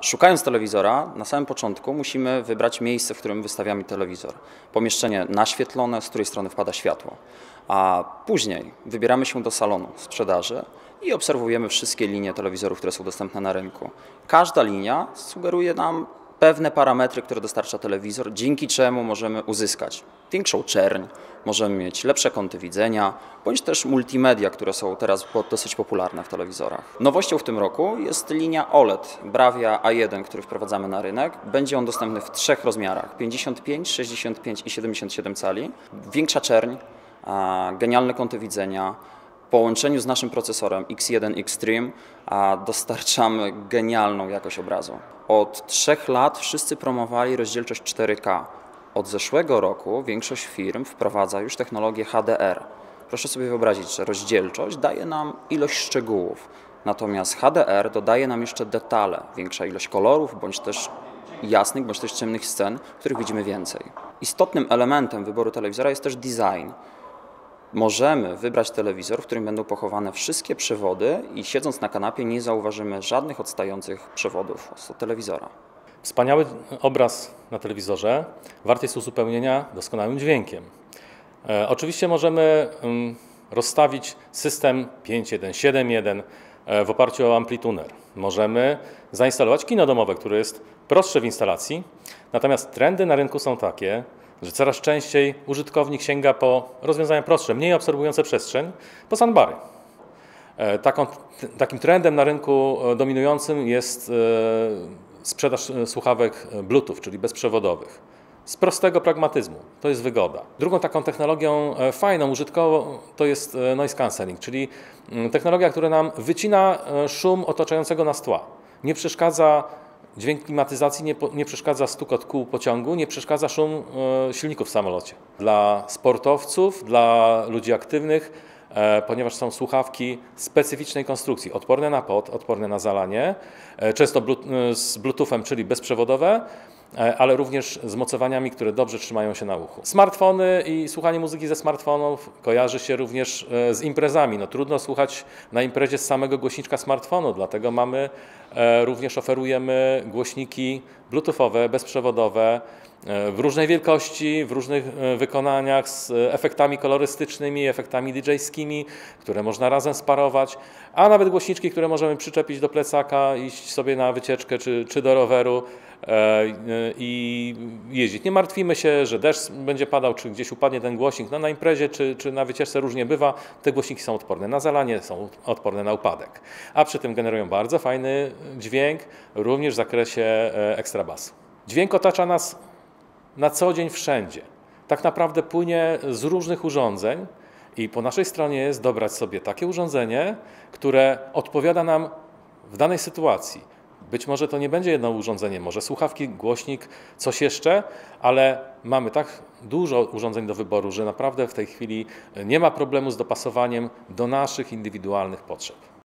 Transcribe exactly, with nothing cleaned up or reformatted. Szukając telewizora, na samym początku musimy wybrać miejsce, w którym wystawiamy telewizor. Pomieszczenie naświetlone, z której strony wpada światło. A później wybieramy się do salonu sprzedaży i obserwujemy wszystkie linie telewizorów, które są dostępne na rynku. Każda linia sugeruje nam pewne parametry, które dostarcza telewizor, dzięki czemu możemy uzyskać większą czerń, możemy mieć lepsze kąty widzenia, bądź też multimedia, które są teraz dosyć popularne w telewizorach. Nowością w tym roku jest linia O L E D Bravia A jeden, który wprowadzamy na rynek. Będzie on dostępny w trzech rozmiarach: pięćdziesiąt pięć, sześćdziesiąt pięć i siedemdziesiąt siedem cali. Większa czerń, genialne kąty widzenia. W połączeniu z naszym procesorem X jeden Extreme dostarczamy genialną jakość obrazu. Od trzech lat wszyscy promowali rozdzielczość cztery K. Od zeszłego roku większość firm wprowadza już technologię H D R. Proszę sobie wyobrazić, że rozdzielczość daje nam ilość szczegółów, natomiast H D R dodaje nam jeszcze detale, większa ilość kolorów, bądź też jasnych, bądź też ciemnych scen, których widzimy więcej. Istotnym elementem wyboru telewizora jest też design. Możemy wybrać telewizor, w którym będą pochowane wszystkie przewody i siedząc na kanapie nie zauważymy żadnych odstających przewodów od telewizora. Wspaniały obraz na telewizorze wart jest uzupełnienia doskonałym dźwiękiem. E, oczywiście możemy mm, rozstawić system pięć jeden siedem jeden e, w oparciu o amplituner. Możemy zainstalować kino domowe, które jest prostsze w instalacji. Natomiast trendy na rynku są takie, że coraz częściej użytkownik sięga po rozwiązania prostsze, mniej obserwujące przestrzeń, po sandbary. Taką, takim trendem na rynku dominującym jest sprzedaż słuchawek Bluetooth, czyli bezprzewodowych. Z prostego pragmatyzmu, to jest wygoda. Drugą taką technologią fajną, użytkową, to jest noise cancelling, czyli technologia, która nam wycina szum otaczającego nas tła. Nie przeszkadza dźwięk klimatyzacji, nie, nie przeszkadza stukot kół pociągu, nie przeszkadza szum e, silników w samolocie. Dla sportowców, dla ludzi aktywnych, e, ponieważ są słuchawki specyficznej konstrukcji, odporne na pot, odporne na zalanie, e, często blu, e, z bluetoothem, czyli bezprzewodowe, e, ale również z mocowaniami, które dobrze trzymają się na uchu. Smartfony i słuchanie muzyki ze smartfonów kojarzy się również e, z imprezami. No, trudno słuchać na imprezie z samego głośniczka smartfonu, dlatego mamy również oferujemy głośniki bluetoothowe, bezprzewodowe w różnej wielkości, w różnych wykonaniach z efektami kolorystycznymi, efektami didżejskimi, które można razem sparować, a nawet głośniczki, które możemy przyczepić do plecaka, iść sobie na wycieczkę czy, czy do roweru i jeździć. Nie martwimy się, że deszcz będzie padał, czy gdzieś upadnie ten głośnik. No, na imprezie czy, czy na wycieczce różnie bywa. Te głośniki są odporne na zalanie, są odporne na upadek, a przy tym generują bardzo fajny dźwięk, również w zakresie ekstrabasu. Dźwięk otacza nas na co dzień wszędzie. Tak naprawdę płynie z różnych urządzeń i po naszej stronie jest dobrać sobie takie urządzenie, które odpowiada nam w danej sytuacji. Być może to nie będzie jedno urządzenie, może słuchawki, głośnik, coś jeszcze, ale mamy tak dużo urządzeń do wyboru, że naprawdę w tej chwili nie ma problemu z dopasowaniem do naszych indywidualnych potrzeb.